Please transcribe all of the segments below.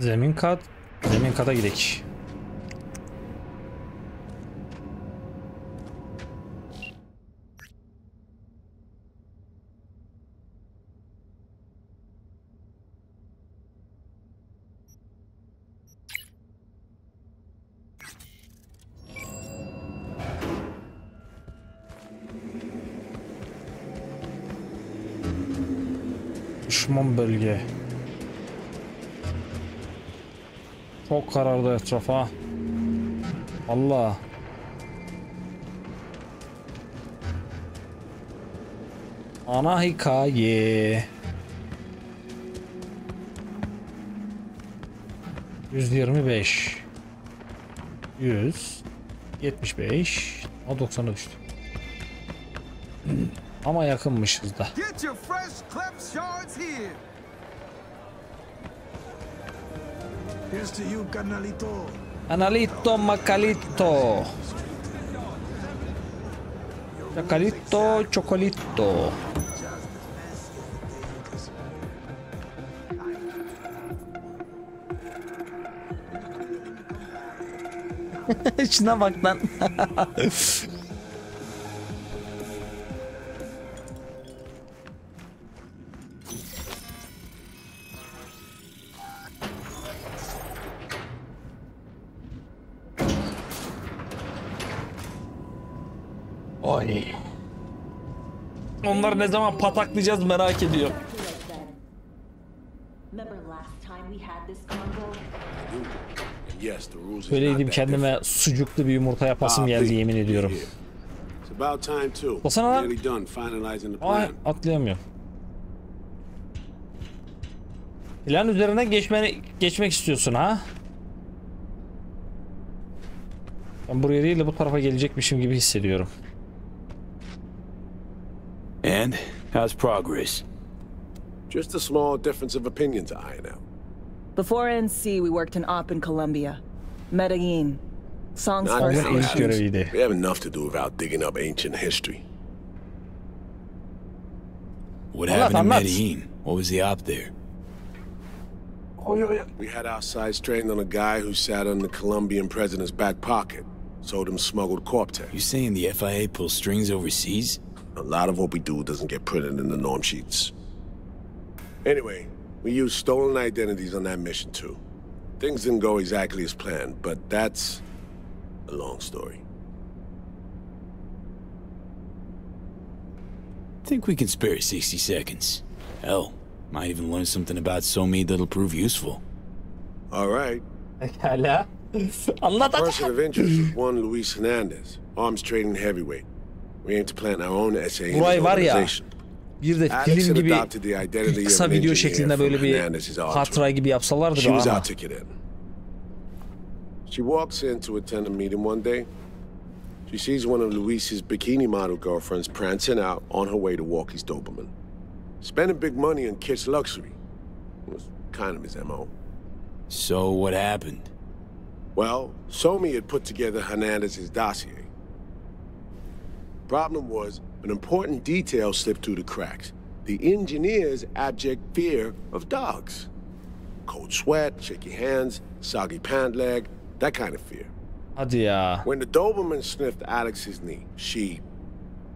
Zemin kat. Zemin kata gidelim. Düşman bölge. Çok karardı etrafa. Allah. Ana hikaye. 125. 100. 75. 90'a düştü. Ama yakınmışız da. Analito Macalito Chacalito Chocolito. Şuna bak lan. Onları ne zaman pataklayacağız merak ediyorum. Öyleydim kendime sucuklu bir yumurta yapasım geldi yemin ediyorum. Basana lan. Ay atlayamıyorum. Plan üzerine geçmek istiyorsun ha? Ben buraya değil de bu tarafa gelecekmişim gibi hissediyorum. And how's progress? Just a small difference of opinion to iron out. Before NC, we worked in OP in Colombia, Medellin, Songbird. We have enough to do without digging up ancient history. What happened in Medellin? What was the op there? We had our sights trained on a guy who sat on the Colombian president's back pocket, sold him smuggled Corptech. You saying the FIA pulls strings overseas? A lot of what we do doesn't get printed in the norm sheets. Anyway, we used stolen identities on that mission too. Things didn't go exactly as planned, but that's a long story. I think we can spare 60 seconds. Hell, might even learn something about SOMI that'll prove useful. All right. A person of interest is one Luis Hernandez, arms trading heavyweight. We aim to plant our own SA in the organization. Alex had adopted the identity of an engineer from Hernandez's artwork. She was our ticket in. She walks in to attend a meeting one day. She sees one of Luis's bikini model girlfriends prancing out on her way to Walkie's Doberman. Spending big money on kids' luxury. It was kind of his M.O. So what happened? Well, Somi had put together Hernandez's dossier. The problem was, an important detail slipped through the cracks. The engineer's abject fear of dogs. Cold sweat, shaky hands, soggy pant leg, that kind of fear. When the Doberman sniffed Alex's knee, she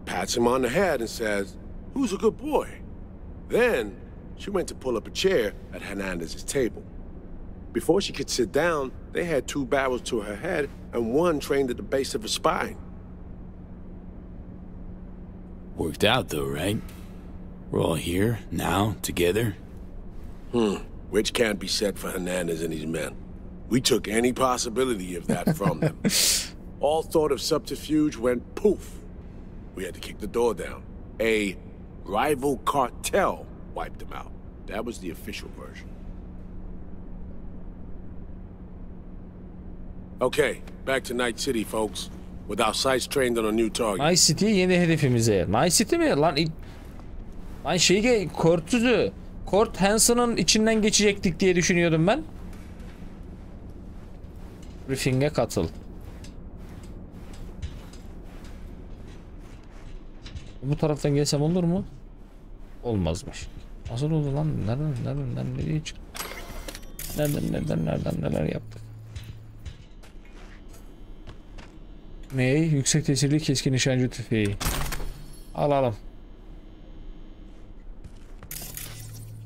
pats him on the head and says, "Who's a good boy?" Then, she went to pull up a chair at Hernandez's table. Before she could sit down, they had two barrels to her head and one trained at the base of her spine. Worked out though, right? We're all here, now, together. Which can't be said for Hernandez and his men. We took any possibility of that from them. All thought of subterfuge went poof. We had to kick the door down. A rival cartel wiped them out. That was the official version. Okay, back to Night City, folks. With our sights trained on a new target. Night City yeni hedefimize. Night City mi lan? Lan şeyi Kurt'u. Kurt Hansen'ın içinden geçecektik diye düşünüyordum ben. Briefing'e katıl. Bu taraftan gelsem olur mu? Olmazmış. Nasıl oldu lan? Nereden nereye çıktı? Nereden yaptık? Ne? Yüksek tesirli keskin nişancı tüfeği. Alalım.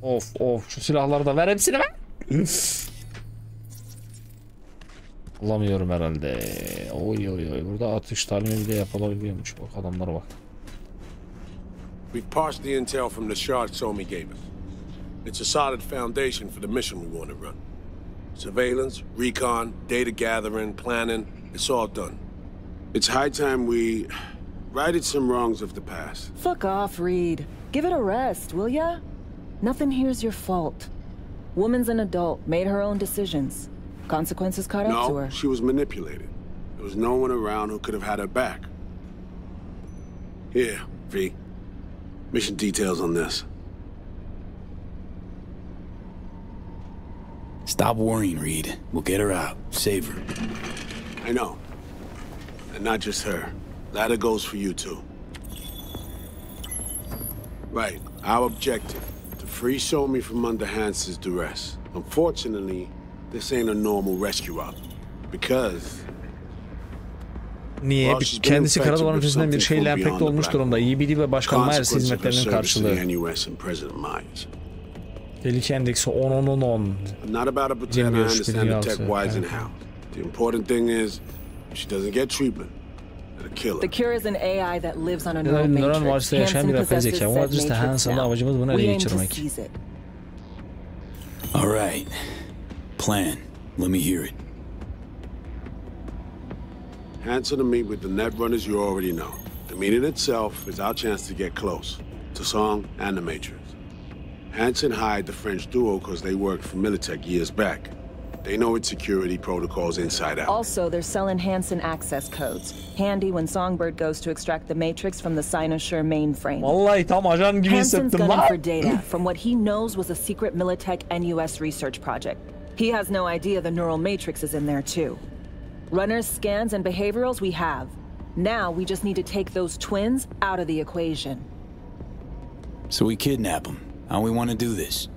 Of of, şu silahları da ver, hepsini ver. Alamıyorum herhalde. Oy oy oy, burada atış talimi bile yapılabiliyormuş. Bak adamlara bak. We parsed the intel from the shard Somi gave us. It's a solid foundation for the mission we want to run. Surveillance, recon, data gathering, planning, it's all done. It's high time we righted some wrongs of the past. Fuck off, Reed. Give it a rest, will ya? Nothing here's your fault. Woman's an adult, made her own decisions. Consequences caught up to her. No, she was manipulated. There was no one around who could have had her back. Here, V. Mission details on this. Stop worrying, Reed. We'll get her out. Save her. I know. And not just her. Ladder goes for you, too. Right. Our objective. To free Somi from under Hansen's duress. Unfortunately, this ain't a normal rescue op. Because... Niye? Kendisi Karadoğan Müzesi'nden bir şeyle enfekte olmuş durumda. EBD ve Başkan Myers hizmetlerinin karşılığı. Tehlike endeksi 10-10-10-10. 25.000. The important thing is she doesn't get treatment. The cure is an AI that lives on a neural matrix. Hansen possesses said matrix now. We aim to seize it. All right. Plan. Let me hear it. Hansen to meet with the netrunners you already know. The meeting itself is our chance to get close to Song and the Matrix. Hansen hired the French duo because they worked for Militech years back. They know its security protocols inside out. Also, they're selling Hansen access codes. Handy when Songbird goes to extract the Matrix from the Cynosure mainframe. Vallahi tam ajan gibi Hansen's gunning for data from what he knows was a secret Militech NUS research project. He has no idea the neural matrix is in there too. Runners, scans, and behaviorals we have. Now we just need to take those twins out of the equation. So we kidnap them. How we want to do this?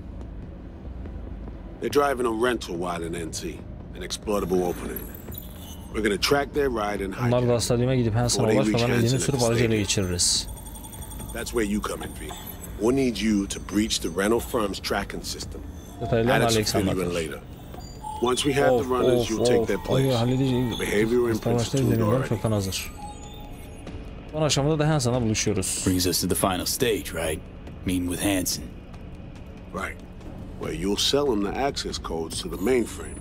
They're driving a rental while in NT, an exploitable opening. We're going to track their ride and hide. That's where you come in, V. We'll need you to breach the rental firm's tracking system. Alex will fill you in later. Once we have the runners, you'll take their place. The behavior imprint. Son aşamada da Hansen'la buluşuyoruz. Brings us to the final stage, right? Meeting with Hansen. Right. Where you'll sell him the access codes to the mainframe.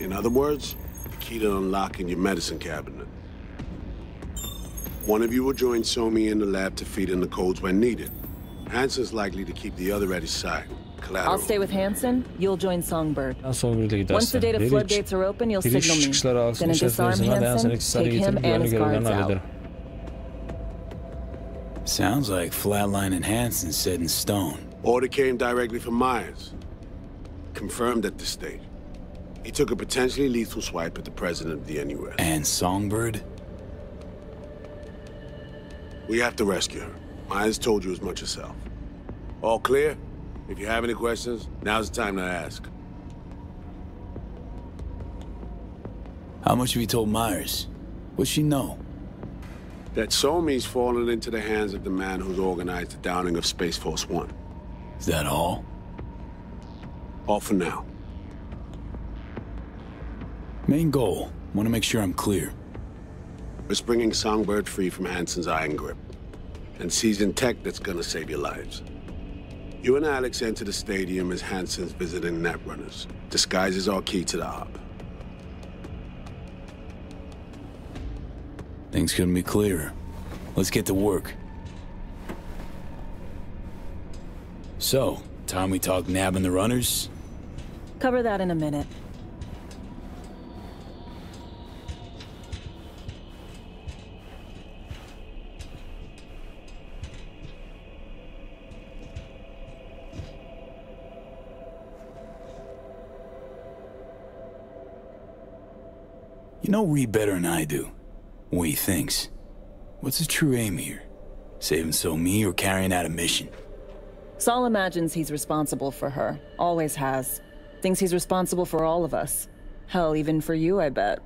In other words, the key to unlocking your medicine cabinet. One of you will join Somi in the lab to feed in the codes when needed. Hansen's likely to keep the other at his side. I'll stay with Hansen, you'll join Songbird. Once the data floodgates are open, you'll signal me. Then disarm Hansen, take him and his guards out. Sounds like Flatline and Hansen set in stone. Order came directly from Myers. Confirmed at this stage. He took a potentially lethal swipe at the president of the NUS. And Songbird? We have to rescue her. Myers told you as much herself. All clear? If you have any questions, now's the time to ask. How much have you told Myers? What's she know? That Somi's fallen into the hands of the man who's organized the downing of Space Force One. Is that all? All for now. Main goal. Want to make sure I'm clear. It's bringing Songbird free from Hansen's iron grip. And seasoned tech that's gonna save your lives. You and Alex enter the stadium as Hansen's visiting netrunners. Disguises are key to the op. Things couldn't be clearer. Let's get to work. So, time we talk nabbing the runners? Cover that in a minute. You know Reed better than I do. What he thinks. What's his true aim here? Saving Somi or carrying out a mission? Saul imagines he's responsible for her. Always has. Thinks he's responsible for all of us. Hell, even for you, I bet.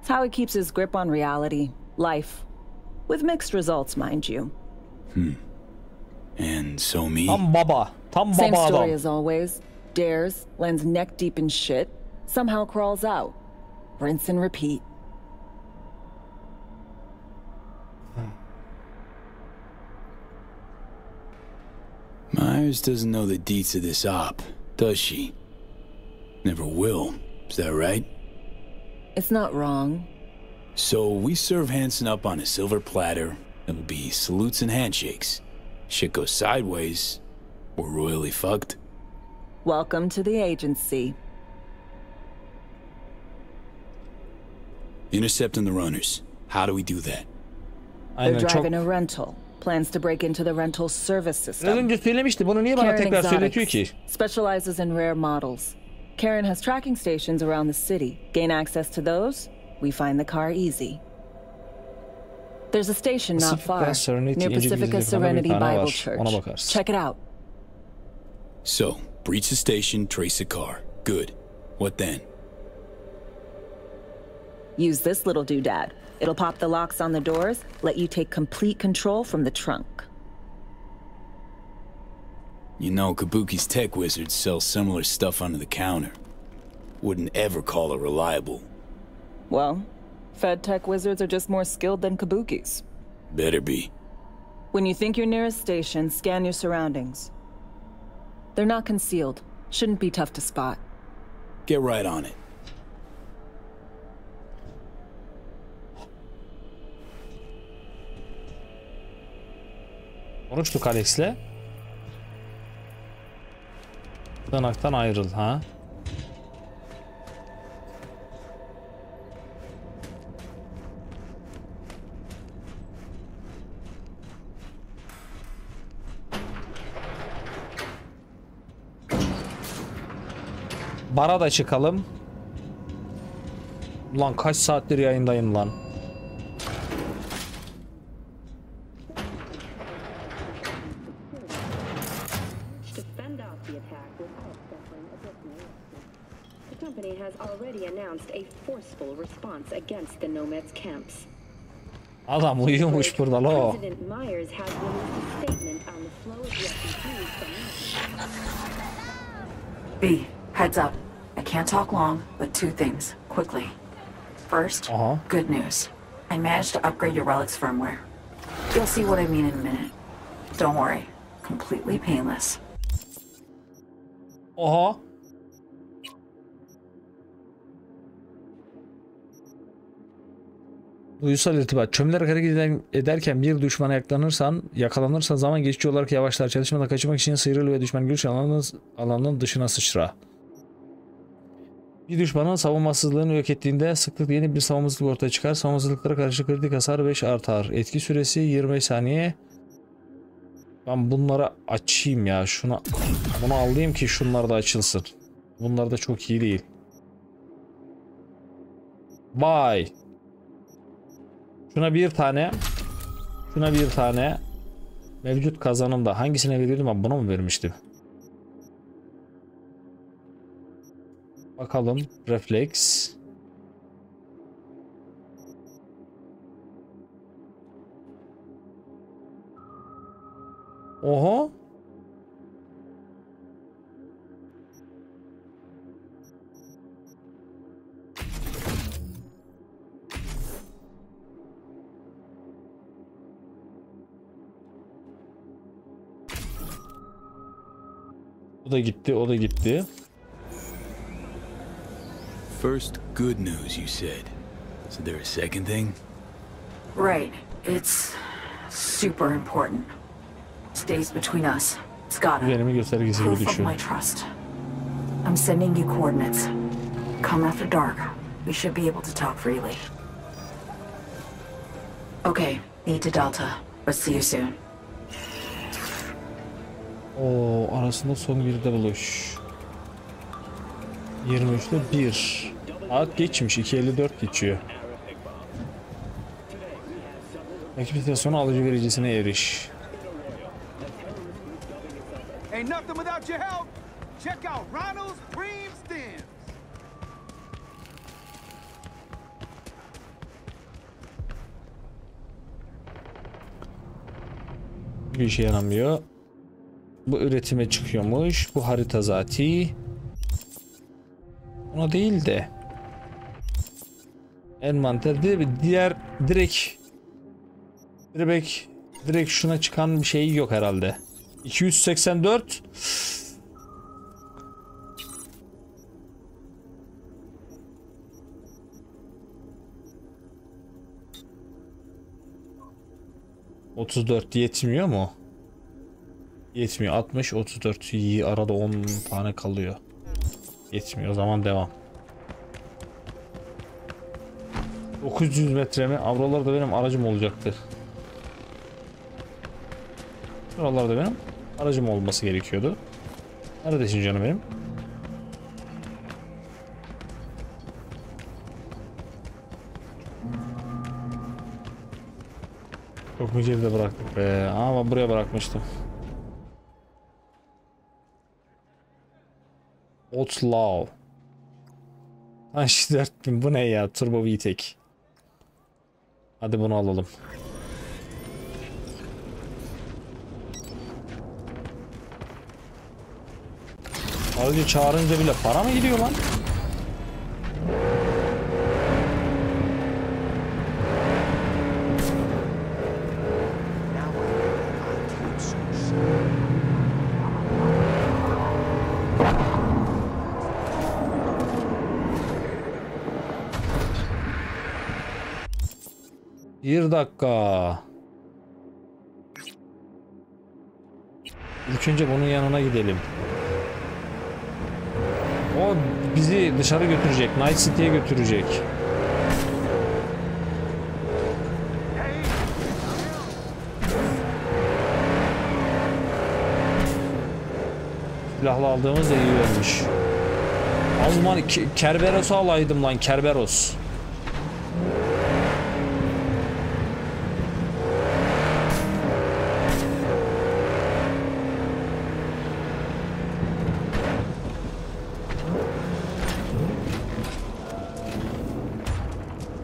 It's how he keeps his grip on reality, life. With mixed results, mind you. Hmm. And so me? Same story as always. Dares, lands neck deep in shit, somehow crawls out. Rinse and repeat. Myers doesn't know the deets of this op, does she? Never will, is that right? It's not wrong. So we serve Hansen up on a silver platter. It'll be salutes and handshakes. Shit goes sideways, we're royally fucked. Welcome to the agency. Intercepting the runners. How do we do that? They're driving a rental. Plans to break into the rental service system. Baron Exotics specializes in rare models. Karen has tracking stations around the city. Gain access to those, we find the car easy. There's a station not far, near Pacifica Serenity Bible Church. Check it out. So, breach the station, trace the car. Good. What then? Use this little doodad. It'll pop the locks on the doors, let you take complete control from the trunk. You know, Kabuki's tech wizards sell similar stuff under the counter. Wouldn't ever call it reliable. Well, Fed tech wizards are just more skilled than Kabuki's. Better be. When you think you're near a station, scan your surroundings. They're not concealed. Shouldn't be tough to spot. Get right on it. Onu tuttuk Alex'le. Danaktan ayrıl ha. Bara da çıkalım. Ulan kaç saattir yayındayım lan. Adam uyuyormuş burada lo. B, heads up. I can't talk long, but two things quickly. First, good news. I managed to upgrade your Relic's firmware. You'll see what I mean in a minute. Don't worry. Completely painless. Duysal irtibat. Çömler hareket ederken bir düşmana yakalanırsan zaman geçici olarak yavaşlar. Çalışmadan kaçmak için sıyrıl ve düşman görüş alanının dışına sıçra. Bir düşmanın savunmasızlığını yok ettiğinde sıklıkla yeni bir savunmasızlık ortaya çıkar. Savunmasızlıklara karşı kritik hasar 5 artar. Etki süresi 25 saniye. Ben bunlara açayım ya. Bunu alayım ki şunlar da açılsın. Bunlar da çok iyi değil. Bye. Şuna bir tane. Şuna bir tane. Mevcut kazanımda hangisine veriyordum ben, buna mı vermiştim? Bakalım. Refleks. Oho. O da gitti, o da gitti. First good news you said. Is there a second thing? Right. It's super important. Stays between us. It's got to proof of my trust. I'm sending you coordinates. Come after dark. We should be able to talk freely. Okay, need to Delta, but see you soon. O arasında son bir de buluş. 23'te 1. Saat geçmiş. 2.54 geçiyor. Ekip istasyonu alıcı vericisine eriş. Check out Ronald's cream stems. Bir işe yaramıyor. Bu üretime çıkıyormuş. Bu harita zati. Ona değil de. Envanter değil mi? Diğer direkt şuna çıkan bir şey yok herhalde. 284. ...34 yetmiyor mu? Yetmiyor. 60, 34. İyi, arada 10 tane kalıyor. Yetmiyor. O zaman devam. 900 metre mi? Avralarda benim aracım olacaktı. Avralarda benim aracım olması gerekiyordu. Neredesin canım benim? Çok mu geride bıraktık be? Ama buraya bırakmıştım. Otlaw. Taş 4000 bu ne ya? Turbo VTEC. Hadi bunu alalım. Ayrıca çağırınca bile para mı gidiyor lan? Bir dakika. İlk önce bunun yanına gidelim. O bizi dışarı götürecek. Night City'ye götürecek. Silahla aldığımız da iyi olmuş. Alman Kerberos'u alaydım lan. Kerberos.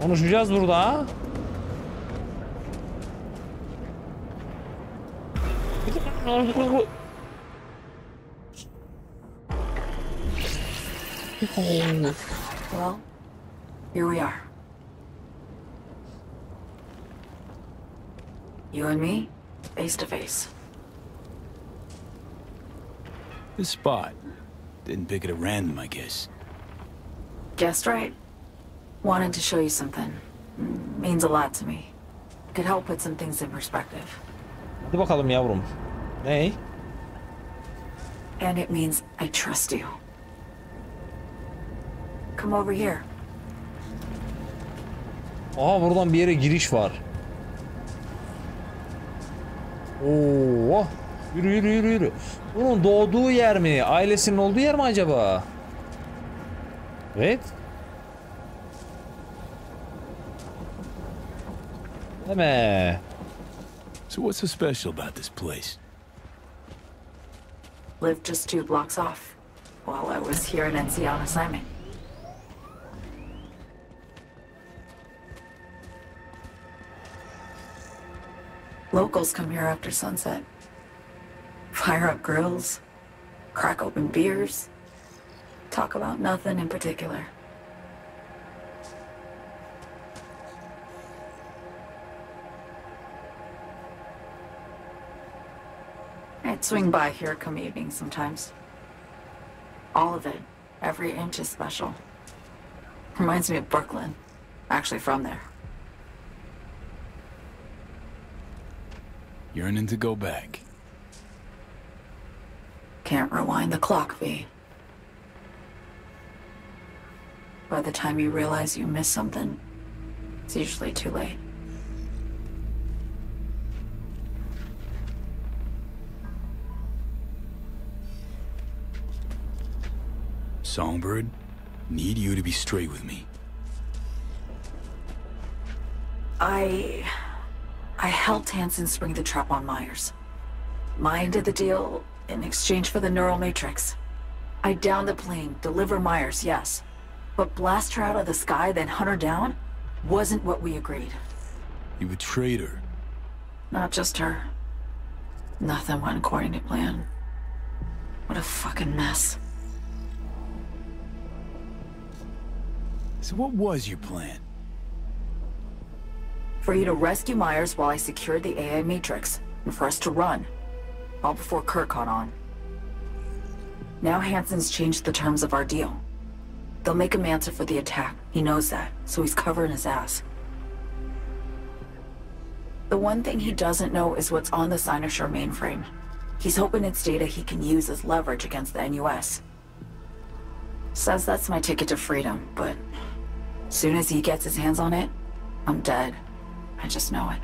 Konuşacağız burada. Well, here we are. You and me, face to face. This spot. Didn't pick it at random, I guess. Guessed right. Wanted to show you something. Means a lot to me. Could help put some things in perspective. Hadi bakalım yavrum. Ney? And it means I trust you. Come over here. Aha, buradan bir yere giriş var. Oo, yürü. Bunun doğduğu yer mi? Ailesinin olduğu yer mi acaba? Evet. So what's so special about this place? Lived just 2 blocks off while I was here in NC on assignment. Locals come here after sunset. Fire up grills, crack open beers, talk about nothing in particular. Swing by here come evening sometimes. All of it, every inch is special. Reminds me of Brooklyn. Actually from there. Yearning to go back. Can't rewind the clock, V. By the time you realize you missed something, it's usually too late. Songbird, need you to be straight with me. I helped Hansen spring the trap on Myers. Mine did the deal in exchange for the neural matrix. I down the plane, deliver Myers, yes. But blast her out of the sky, then hunt her down? Wasn't what we agreed. You betrayed her. Not just her. Nothing went according to plan. What a fucking mess. So what was your plan? For you to rescue Myers while I secured the AI matrix, and for us to run. All before Kurt caught on. Now Hansen's changed the terms of our deal. They'll make him answer for the attack, he knows that, so he's covering his ass. The one thing he doesn't know is what's on the Cynosure mainframe. He's hoping it's data he can use as leverage against the NUS. Says that's my ticket to freedom, but soon as he gets his hands on it, I'm dead. I just know it.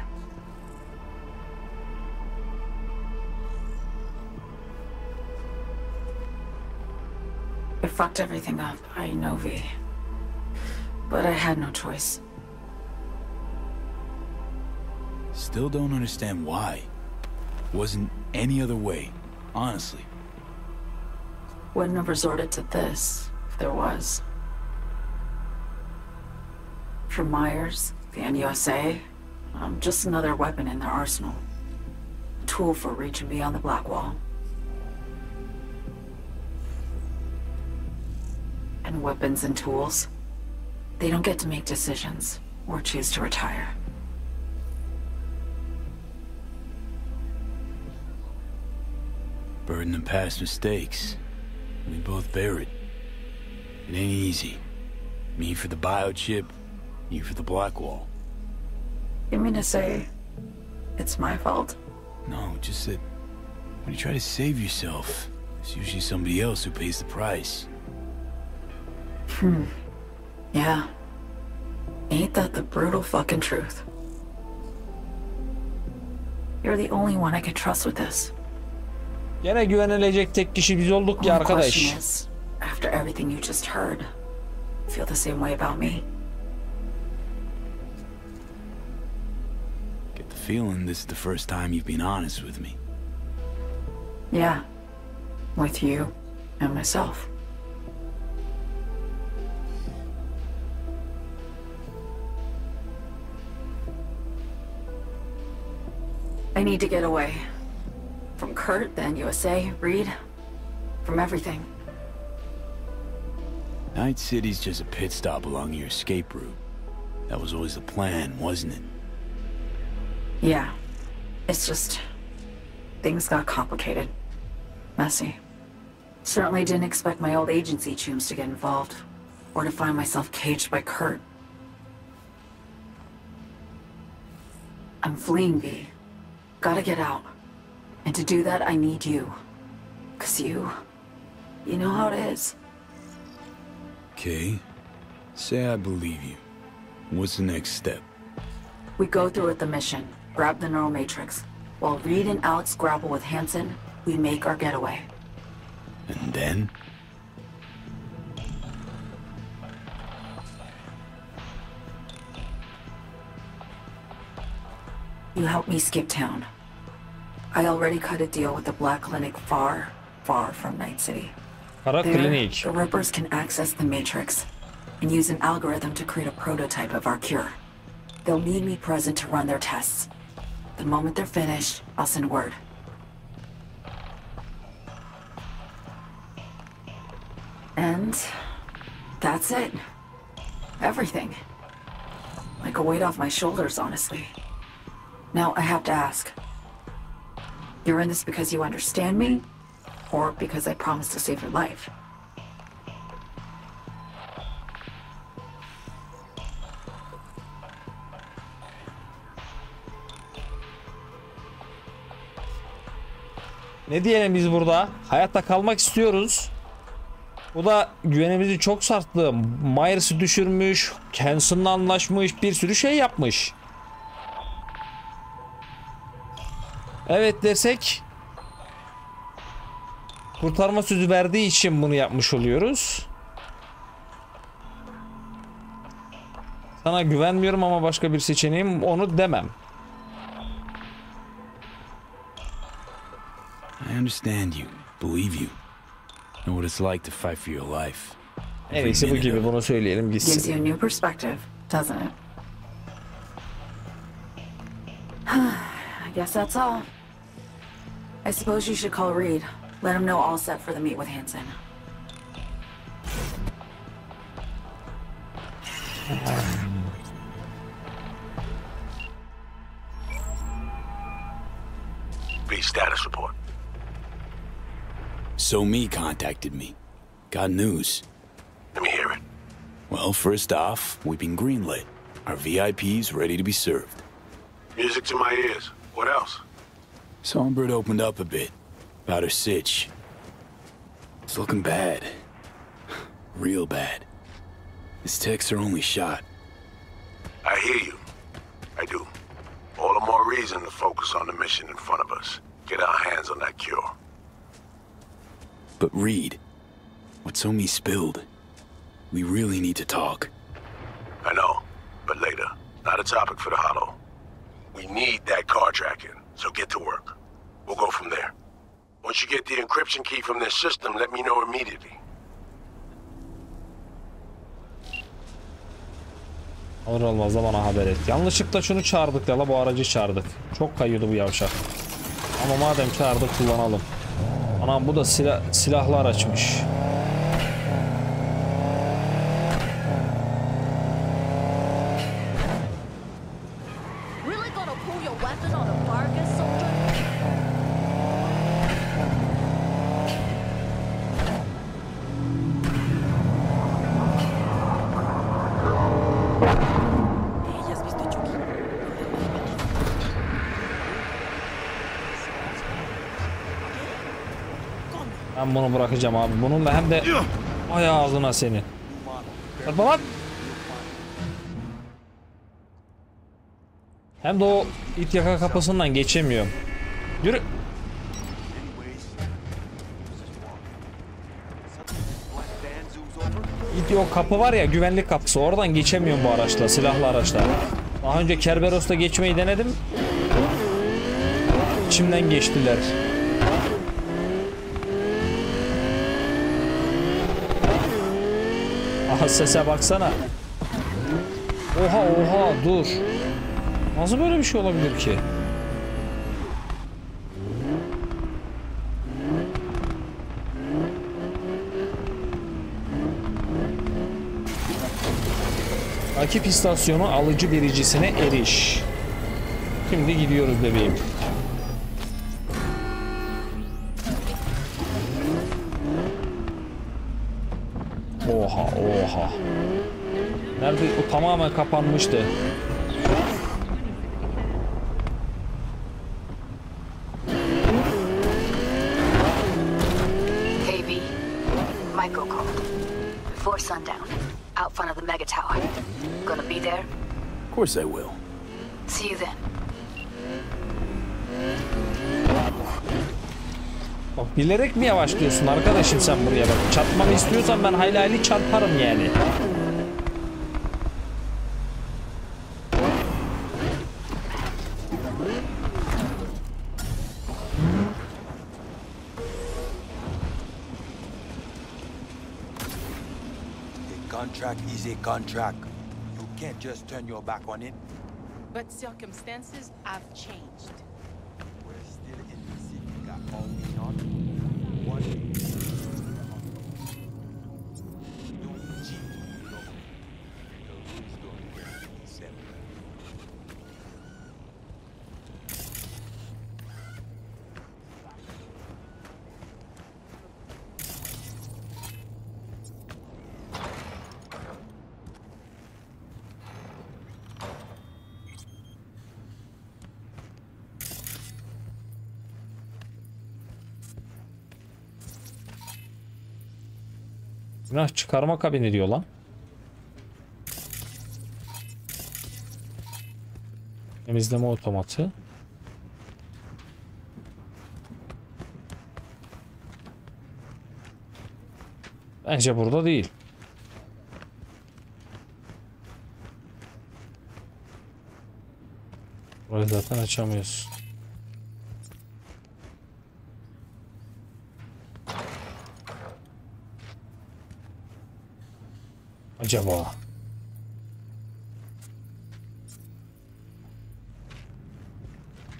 It fucked everything up, I know, V. But I had no choice. Still don't understand why. Wasn't any other way, honestly. Wouldn't have resorted to this, if there was. For Myers, the NUSA, I'm just another weapon in their arsenal. A tool for reaching beyond the black wall. And weapons and tools, they don't get to make decisions or choose to retire. Burden of past mistakes. We both bear it. It ain't easy. Me for the biochip, you for the black wall. You mean to say it's my fault? No, just that when you try to save yourself, it's usually somebody else who pays the price. Yeah. Ain't that the brutal fucking truth? You're the only one I can trust with this. Gene güvenilecek tek kişi biz olduk ya arkadaş. After everything you just heard, feel the same way about me? Get the feeling this is the first time you've been honest with me. Yeah. With you and myself. I need to get away. From Kurt, the NUSA, Reed, from everything. Night City's just a pit stop along your escape route. That was always the plan, wasn't it? Yeah. It's just... things got complicated. Messy. Certainly didn't expect my old agency chooms to get involved, or to find myself caged by Kurt. I'm fleeing, V. Gotta get out. And to do that, I need you. 'Cause you know how it is. Okay. Say I believe you. What's the next step? We go through with the mission, grab the neural matrix. While Reed and Alex grapple with Hansen, we make our getaway. And then? You help me skip town. I already cut a deal with the Black Clinic far, far from Night City. There, the Rippers can access the Matrix and use an algorithm to create a prototype of our cure. They'll need me present to run their tests. The moment they're finished, I'll send word. And that's it. Everything. Like a weight off my shoulders, honestly. Now I have to ask. You're in this because you understand me, or because I promised to save your life? Ne diyelim biz burada? Hayatta kalmak istiyoruz. Bu da güvenimizi çok sarttı. Myers'ı düşürmüş, Hansen'la anlaşmış, bir sürü şey yapmış. Evet desek kurtarma sözü verdiği için bunu yapmış oluyoruz. Sana güvenmiyorum ama başka bir seçeneğim onu demem. I understand you, believe you. know what it's like to fight for your life. En iyisi bu gibi bunu söyleyelim gitsin. Gives you a new perspective, doesn't it? I guess that's all. I suppose you should call Reed. Let him know all set for the meet with Hansen. Reed, status report. So Me contacted me. Got news. Let me hear it. Well, first off, we've been greenlit. Our VIP's ready to be served. Music to my ears. What else? Songbird opened up a bit about her sitch. It's looking bad. Real bad. This tech's her only shot. I hear you. I do. All the more reason to focus on the mission in front of us. Get our hands on that cure. But Reed, what Somi spilled, we really need to talk. I know, but later. Not a topic for the Hollow. We need that car tracking, so get to work. We'll go from there. Once you get the encryption key from this system, let me know immediately. Olur olmaz da bana haber et. Yanlışlıkla şunu çağırdık ya la, bu aracı çağırdık. Çok kayıyordu bu yavşak. Ama madem çağırdık kullanalım. Anam bu da silahlı araçmış. Ben bunu bırakacağım abi. Bununla hem de ay ağzına seni. Hadi lan. Hem de o it yaka kapısından geçemiyorum. Yürü. İt o kapı var ya, güvenlik kapısı. Oradan geçemiyorum bu araçla, silahlı araçla. Daha önce Kerberos'ta geçmeyi denedim. İçimden geçtiler. Sese baksana. Oha oha dur. Nasıl böyle bir şey olabilir ki? Takip istasyonu alıcı vericisine eriş. Şimdi gidiyoruz bebeğim. Oha oha. Nerede o tamamen kapanmıştı. Hey B, Michael called. Before sundown, out front of the Mega Tower. Gonna be there? Of course I will. See you then. Bilerek mi yavaşlıyorsun arkadaşım sen buraya bak? Çarpmamı istiyorsan ben hayli hayli çarparım yani. A contract is a contract. You can't just turn your back on it. But circumstances have changed. We're still in the Pacifica only. Günah çıkarma kabini diyor lan. Temizleme otomatı. Bence burada değil. Burayı zaten açamıyorsun. A działa.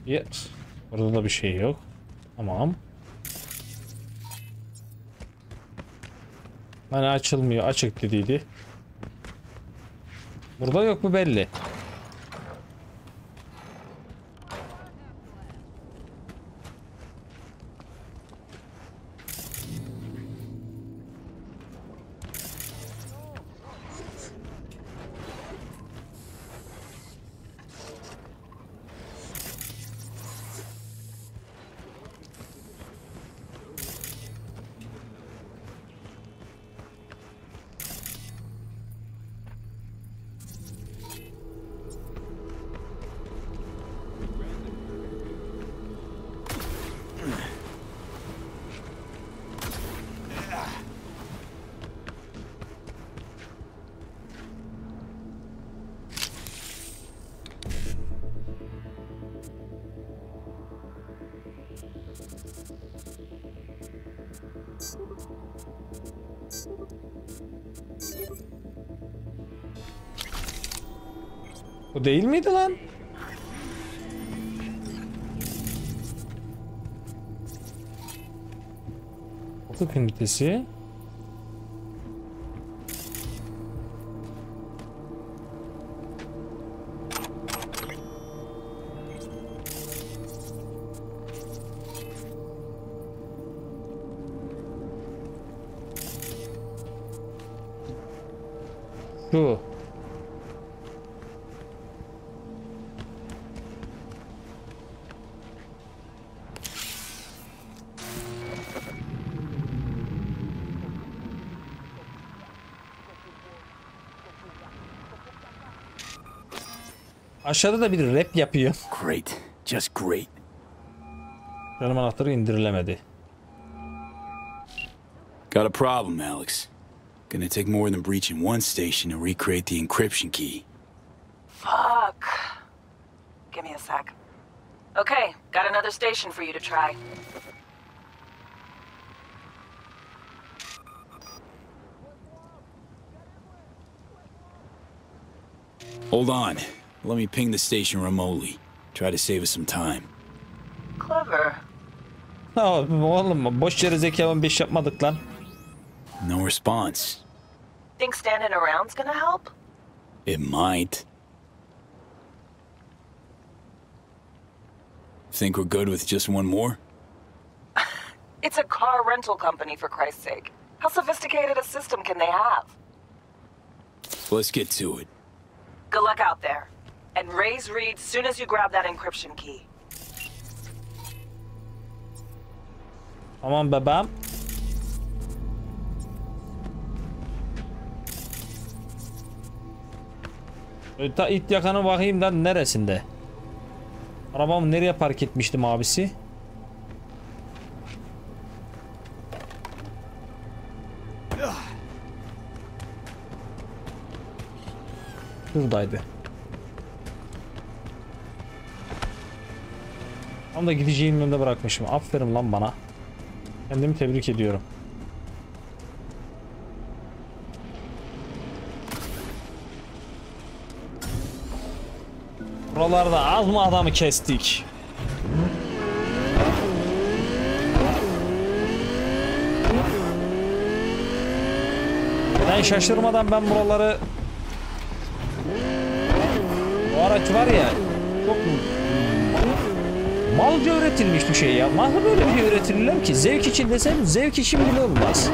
Yes. Orada bir şey yok. Tamam. Hani açılmıyor. Açık dediydi. Burada yok mu belli. O değil miydi lan? Atık ünitesi. Şu. Aşağıda da bir rap yapıyor. Great. Just great. Canım anahtarı indirilemedi. Got a problem, Alex. Gonna take more than breaching one station to recreate the encryption key. Fuck. Give me a sec. Okay, got another station for you to try. Hold on. Let me ping the station remotely. Try to save us some time. Clever. Oğlum boş yere zekamın beş yapmadık lan. No response. Think standing around's gonna help? It might. Think we're good with just one more? It's a car rental company, for Christ's sake. How sophisticated a system can they have? Let's get to it. Good luck out there. And raise Reed soon as you grab that encryption key. Come on, babam. Ta it yakanı bakayım da neresinde? Arabamı nereye park etmiştim abisi? Buradaydı. Tam da gideceğim yönde bırakmışım. Aferin lan bana. Kendimi tebrik ediyorum. Buralarda az mı adamı kestik? Ben şaşırmadan ben buraları... O araç var ya, çok malca üretilmiş bir şey ya. Nasıl böyle bir şey üretirler ki? Zevk için desem zevk için bile olmaz.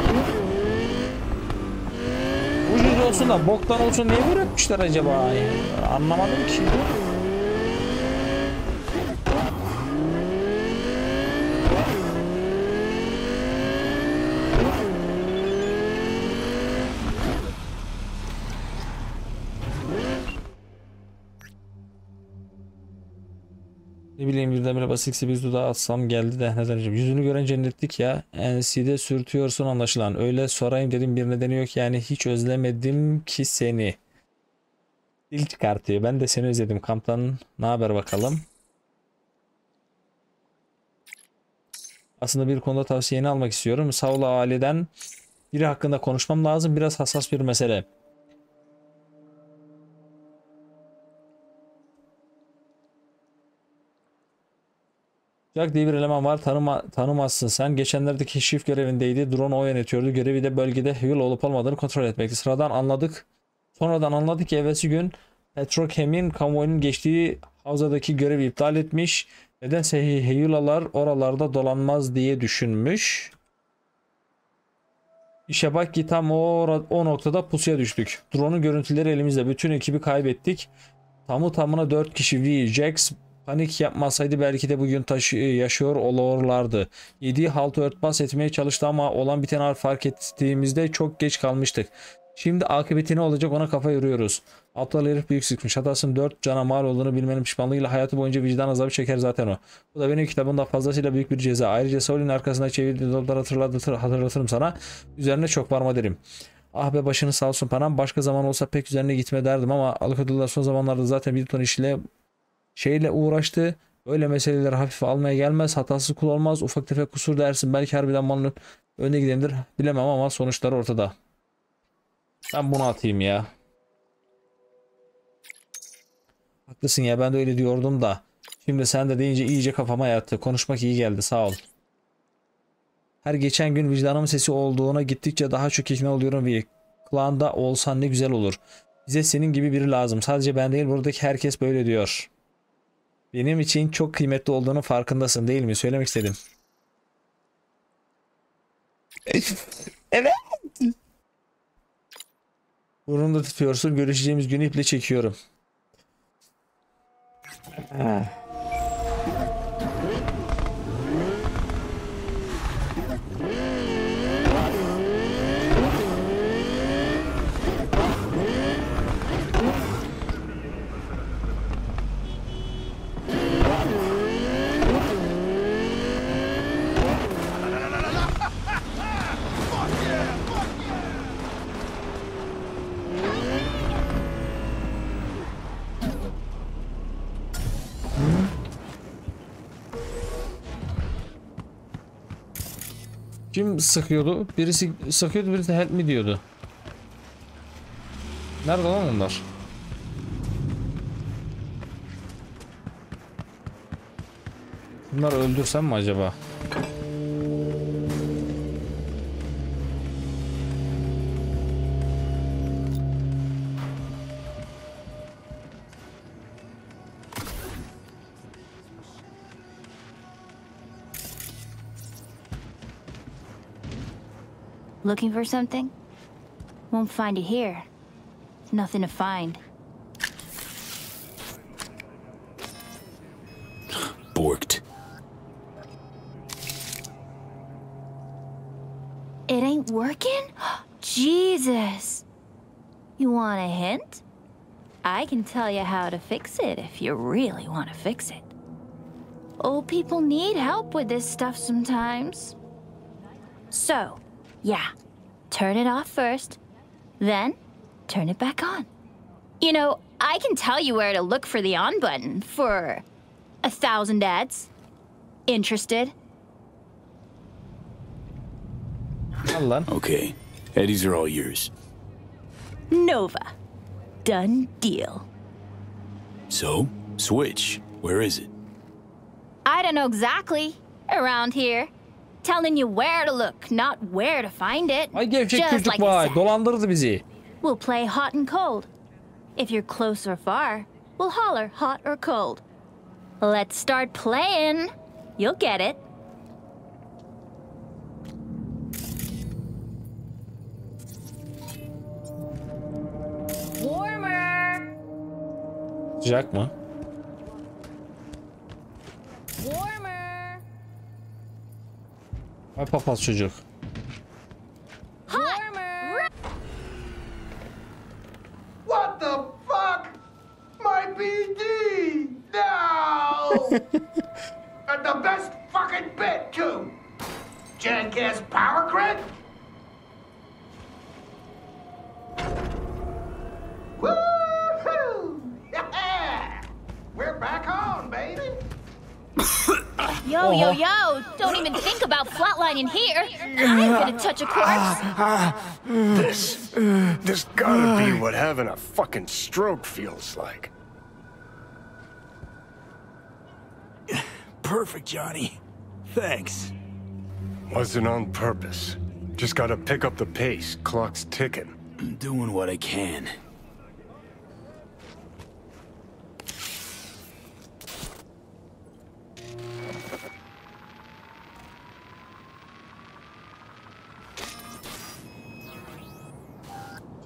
Ucuz olsun da boktan olsun neyi üretmişler acaba? Yani anlamadım ki. Birdenbire basiksi bir dudağı atsam geldi de neden hocam yüzünü gören cennetlik ya. NC'de sürtüyorsun anlaşılan, öyle sorayım dedim, bir nedeni yok yani, hiç özlemedim ki seni. Dil çıkartıyor, ben de seni özledim. Kamptan ne haber bakalım. Aslında bir konuda tavsiyeni almak istiyorum. Saul aileden biri hakkında konuşmam lazım, biraz hassas bir mesele. Jack diye bir eleman var, tanımazsın sen. Geçenlerdeki şif görevindeydi. Drone o yönetiyordu. Görevi de bölgede hüvil olup olmadığını kontrol etmekti. Sonradan anladık ki evvelsi gün Petrokem'in kamuoyunun geçtiği havzadaki görevi iptal etmiş. Nedense heyulalar oralarda dolanmaz diye düşünmüş. İşe bak ki tam o noktada pusuya düştük. Drone'un görüntüleri elimizde. Bütün ekibi kaybettik. Tamına 4 kişi. V, Jax panik yapmasaydı belki de bugün yaşıyor olurlardı. Yediği haltı örtbas etmeye çalıştı ama olan biteni fark ettiğimizde çok geç kalmıştık. Şimdi akıbeti ne olacak ona kafa yoruyoruz. Aptal herif büyük sıkmış. Hatasının 4 cana mal olduğunu bilmenin pişmanlığıyla hayatı boyunca vicdan azabı çeker zaten o. Bu da benim kitabımda fazlasıyla büyük bir ceza. Ayrıca Saul'in arkasına çevirdiği dolapları hatırlatırım sana. Üzerine çok varma derim. Ah be başını sağ olsun Panam. Başka zaman olsa pek üzerine gitme derdim ama Alkadullah son zamanlarda zaten bir ton şeyle uğraştı. Öyle meseleleri hafife almaya gelmez. Hatasız kul olmaz. Ufak tefek kusur dersin. Belki harbiden malın önüne gidendir. Bilemem ama sonuçlar ortada. Ben bunu atayım ya. Haklısın ya, ben de öyle diyordum da. Şimdi sen de deyince iyice kafama yattı. Konuşmak iyi geldi, sağ ol. Her geçen gün vicdanımın sesi olduğuna gittikçe daha çok ikna oluyorum ve klanda olsan ne güzel olur. Bize senin gibi biri lazım. Sadece ben değil, buradaki herkes böyle diyor. Benim için çok kıymetli olduğunun farkındasın değil mi? Söylemek istedim. Evet. Burnunu da tutuyorsun. Görüşeceğimiz günü iple çekiyorum. Kim sıkıyordu? Birisi sıkıyordu, birisi help mi diyordu. Nerede lan onlar? Bunları öldürsem mi acaba? Looking for something? Won't find it here. Nothing to find. Borked. It ain't working? Jesus! You want a hint? I can tell you how to fix it if you really want to fix it. Old people need help with this stuff sometimes. So... yeah, turn it off first, then turn it back on. You know, I can tell you where to look for the on button for 1,000 ads. Interested? Okay, Eddies are all yours. Nova. Done deal. So, switch. Where is it? I don't know exactly. Around here. Telling you where to look, not where to find it. Ay gevşek çocuk vay, dolandırdı bizi. We'll play hot and cold. If you're close or far, we'll holler hot or cold. Let's start playing. You'll get it. Warmer. Jack mı? Ay papaz çocuk. What the fuck? My BD! No! And the best fucking bit too. Jackass power grid. Woohoo! Yeah! We're back on, baby. Yo, yo, yo! Don't even think about flatlining here! I'm gonna touch a corpse! This gotta be what having a fucking stroke feels like. perfect, Johnny. Thanks. Wasn't on purpose. Just gotta pick up the pace. Clock's ticking. I'm doing what I can.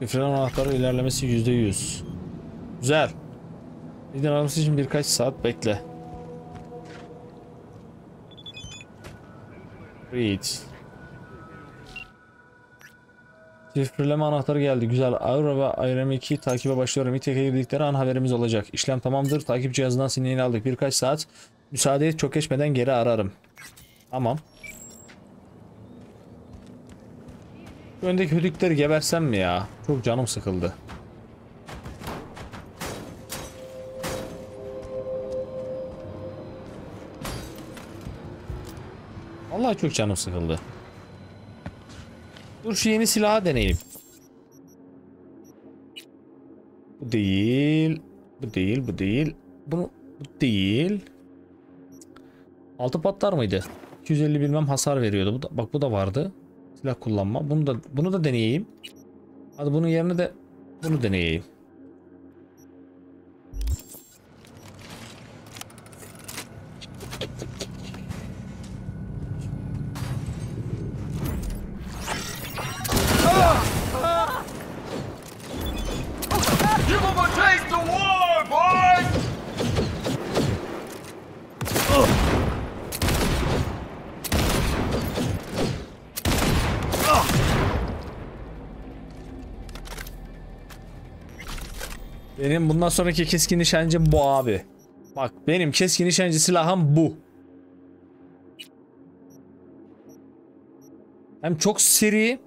Şifrelerin anahtarı ilerlemesi %100. Güzel. Lider alması için birkaç saat bekle. Reed. Şifreleme anahtarı geldi. Güzel. Aura ve IRM2 takibe başlıyorum. İTK'ye girdikleri an haberimiz olacak. İşlem tamamdır. Takip cihazından sinyalini aldık. Birkaç saat. Müsaade et, çok geçmeden geri ararım. Tamam. Şu öndeki hüdükleri gebersem mi ya? Çok canım sıkıldı. Vallahi çok canım sıkıldı. Dur şu yeni silahı deneyelim. Bu değil. Bu değil. Bu değil. Bunu, bu değil. Altı patlar mıydı? 250 bilmem hasar veriyordu. Bu da, bak bu da vardı. Silah kullanma. Bunu da deneyeyim. Hadi bunun yerine de bunu deneyeyim. Benim bundan sonraki keskin nişancım bu abi. Bak benim keskin nişancı silahım bu. Hem çok seri.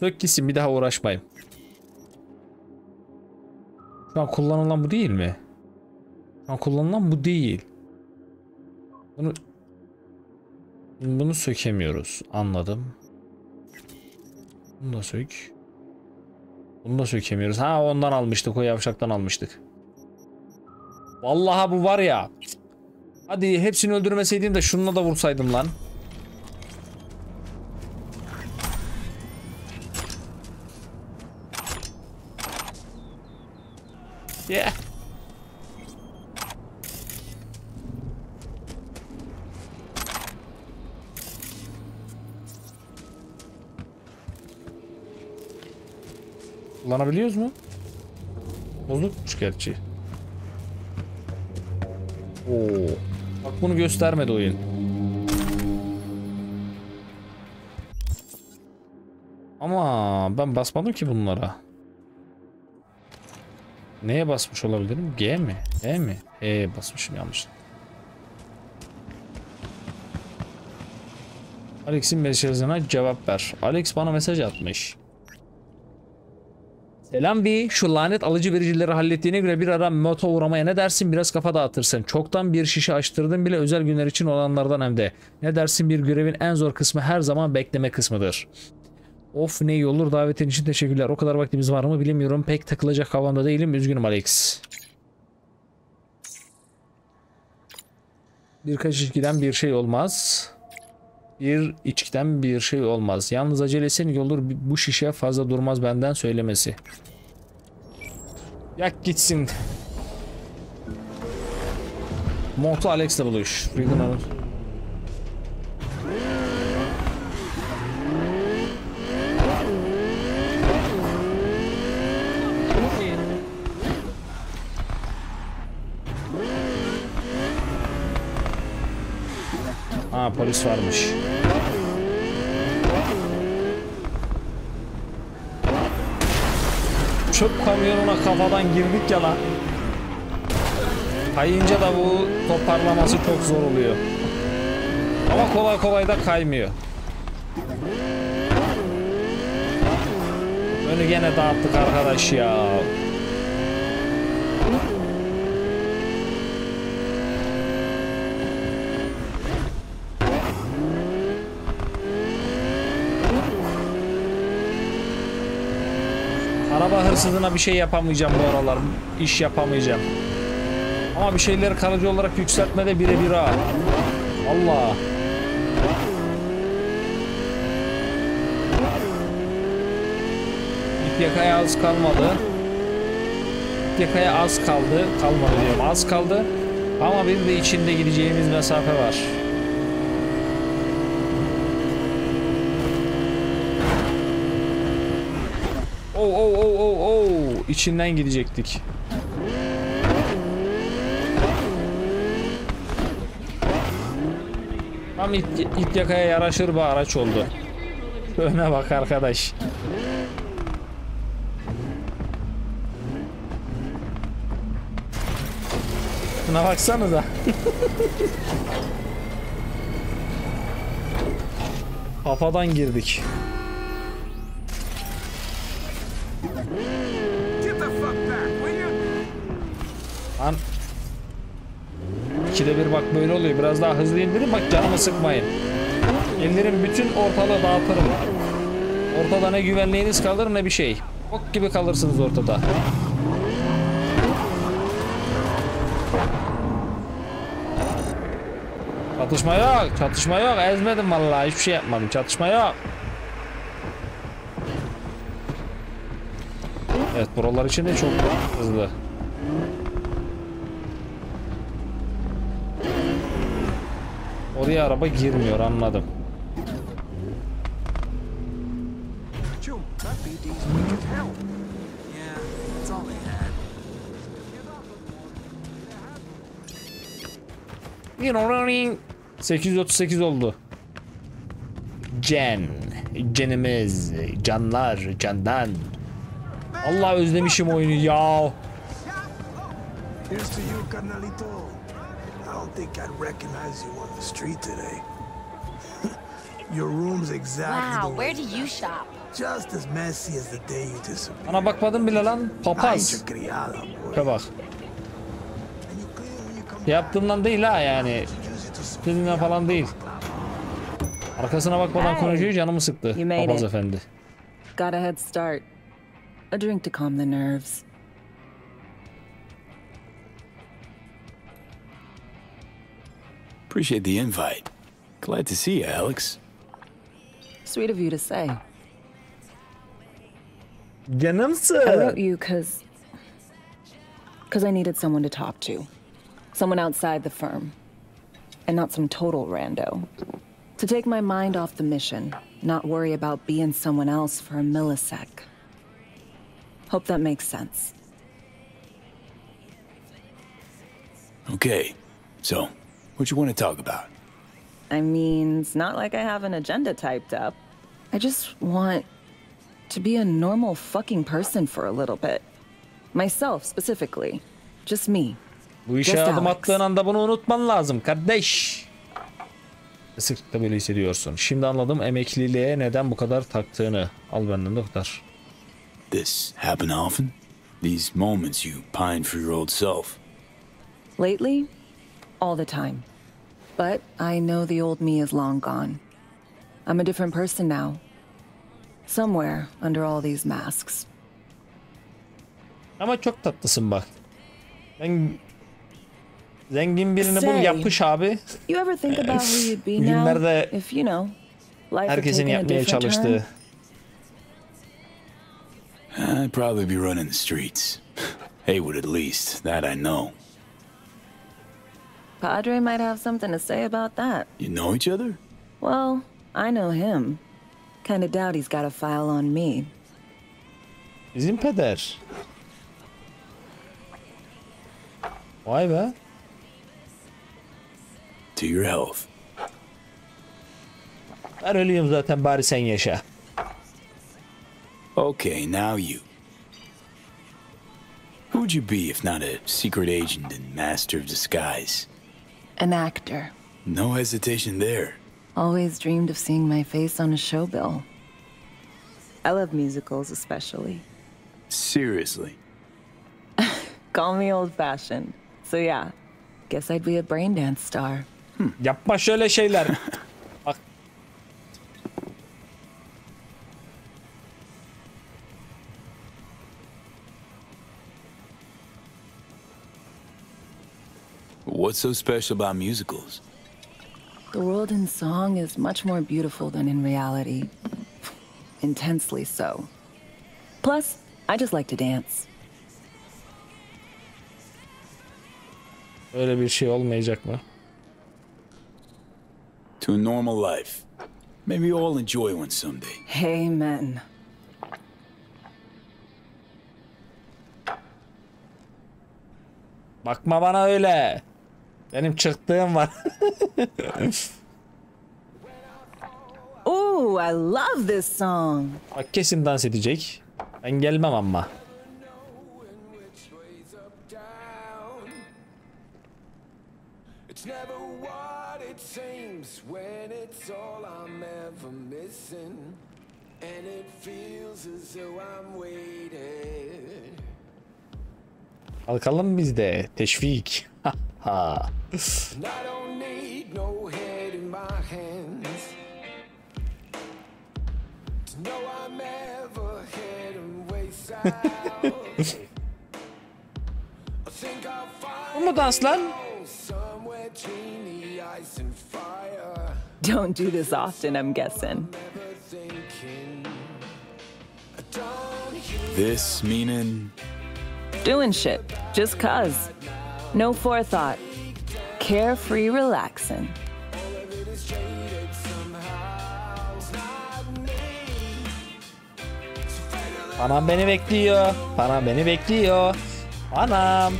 Sök gitsin, bir daha uğraşmayayım. Şu an kullanılan bu değil mi? Şu an kullanılan bu değil. Bunu sökemiyoruz. Anladım. Bunu da sök. Bunu da sökemiyoruz. Ha ondan almıştık. O yavşaktan almıştık. Vallahi bu var ya. Hadi hepsini öldürmeseydim de şununla da vursaydım lan. Yeah. Kullanabiliyoruz mu? Bozukmuş gerçi. Oo. Bak bunu göstermedi oyun. Ama ben basmadım ki bunlara. Neye basmış olabilirim? G mi? E mi? E basmışım yanlış. Alex'in mesajına cevap ver. Alex bana mesaj atmış. Selam bey, şu lanet alıcı vericileri hallettiğine göre bir ara moto uğramaya ne dersin, biraz kafa dağıtırsın. Çoktan bir şişe açtırdım bile, özel günler için olanlardan hem de. Ne dersin, bir görevin en zor kısmı her zaman bekleme kısmıdır. Of ne iyi olur, davetin için teşekkürler. O kadar vaktimiz var mı bilmiyorum, pek takılacak havamda değilim, üzgünüm Alex. Birkaç içkiden bir şey olmaz. Bir içkiden bir şey olmaz. Yalnız acelesen iyi olur. Bu şişe fazla durmaz benden söylemesi. Yak gitsin. Montu Alex'le buluş. Aa, polis varmış. Çöp kamyonuna kafadan girdik ya lan. Kayınca da bu toparlaması çok zor oluyor. Ama kolay kolay da kaymıyor. Önü gene dağıttık arkadaş ya. Araba hırsızına bir şey yapamayacağım bu aralar. İş yapamayacağım. Ama Ama bir şeyleri kalıcı olarak yükseltmede birebir ha. Allah. Yakaya az kalmadı. Yakaya az kaldı. Kalmadı diyorum. Az kaldı. Ama bir de içinde gideceğimiz mesafe var. Oo. İçinden gidecektik. Tam it yakaya yaraşır bir araç oldu. Öne bak arkadaş. Buna baksanıza. Kafadan girdik. Lan. İkide bir bak böyle oluyor. Biraz daha hızlı indirin. Bak canımı sıkmayın. İndirin, bütün ortalığı dağıtırım. Ortada ne güvenliğiniz kalır ne bir şey. Bok gibi kalırsınız ortada. Çatışma yok. Çatışma yok. Ezmedim vallahi. Hiçbir şey yapmadım. Çatışma yok. Evet, buralar için de çok hızlı. Oraya araba girmiyor, anladım. Yine 838 oldu. Canımız. Candan. Allah özlemişim oyunu ya. I don't think I'd recognize you on the street today. Your room's exactly. Wow, where do you shop? Just as messy as the day you disappeared. Ana bakmadım bile lan, papaz. Bak. Yaptığımdan değil ha yani. Dediğimden falan değil. Arkasına bakmadan konuşuyor, canımı sıktı. Papaz efendi. Got a head start. A drink to calm the nerves. Appreciate the invite. Glad to see you, Alex. Sweet of you to say. I wrote you because I needed someone to talk to. Someone outside the firm. And not some total rando. To take my mind off the mission. Not worry about being someone else for a millisec. Hope that makes sense. Okay, so... what you want to talk about? I mean, it's not like I have an agenda typed up. I just want to be a normal fucking person for a little bit. Myself, specifically. Just me. Bu işe adım attığın anda bunu unutman lazım kardeş. Sıklıkla böyle hissediyorsun. Şimdi anladım emekliliğe neden bu kadar taktığını. Al benden doktor. This happen often? These moments you pine for your old self. Lately? All the time. But I know the old me is long gone. I'm a different person now. Somewhere under all these masks. Ama çok tatlısın bak. Ben zengin birini bul, yapış abi. You ever think about who you'd be now if you know life herkesin yapmaya çalıştığı. I'd probably be running the streets. Heywood at least, that I know. Padre might have something to say about that. You know each other? Well, I know him. Kinda doubt he's got a file on me. Bizim peder. Vay be. To your health. Ben ölüyüm zaten, bari sen yaşa. Okay, now you. Who would you be if not a secret agent and master of disguise? An actor. No hesitation there. Always dreamed of seeing my face on a show bill. I love musicals especially. Seriously? Call me old-fashioned. So yeah, guess I'd be a brain dance star. Yapma şöyle şeyler. Bak. What's so special about musicals? The world in song is much more beautiful than in reality. Intensely so. Plus, I just like to dance. Öyle bir şey olmayacak mı? To a normal life. Maybe we'll enjoy one someday. Amen. Bakma bana öyle. Benim çıktığım var. Oh, I love this song. Bak kesin dans edecek. Ben gelmem ama. When it's all I'm ever missing, and it feels as though I'm waiting. Kalkalım biz de teşvik. I don't need no head in my hands. No, I'm ever heading way south. I think I'll find. Bu dans lan. Don't do this often, I'm guessing. This meaning? Doing shit, just cause. No forethought. Carefree relaxing. Panam beni bekliyor. Panam beni bekliyor. Panam.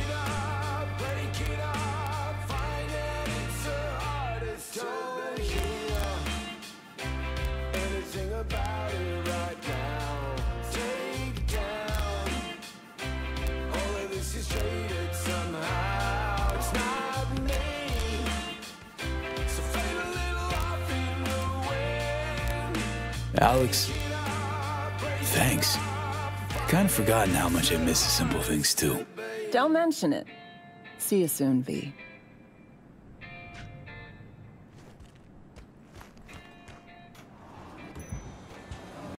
Alex, thanks. I've kind of forgotten how much I miss the simple things too. Don't mention it. See you soon, V.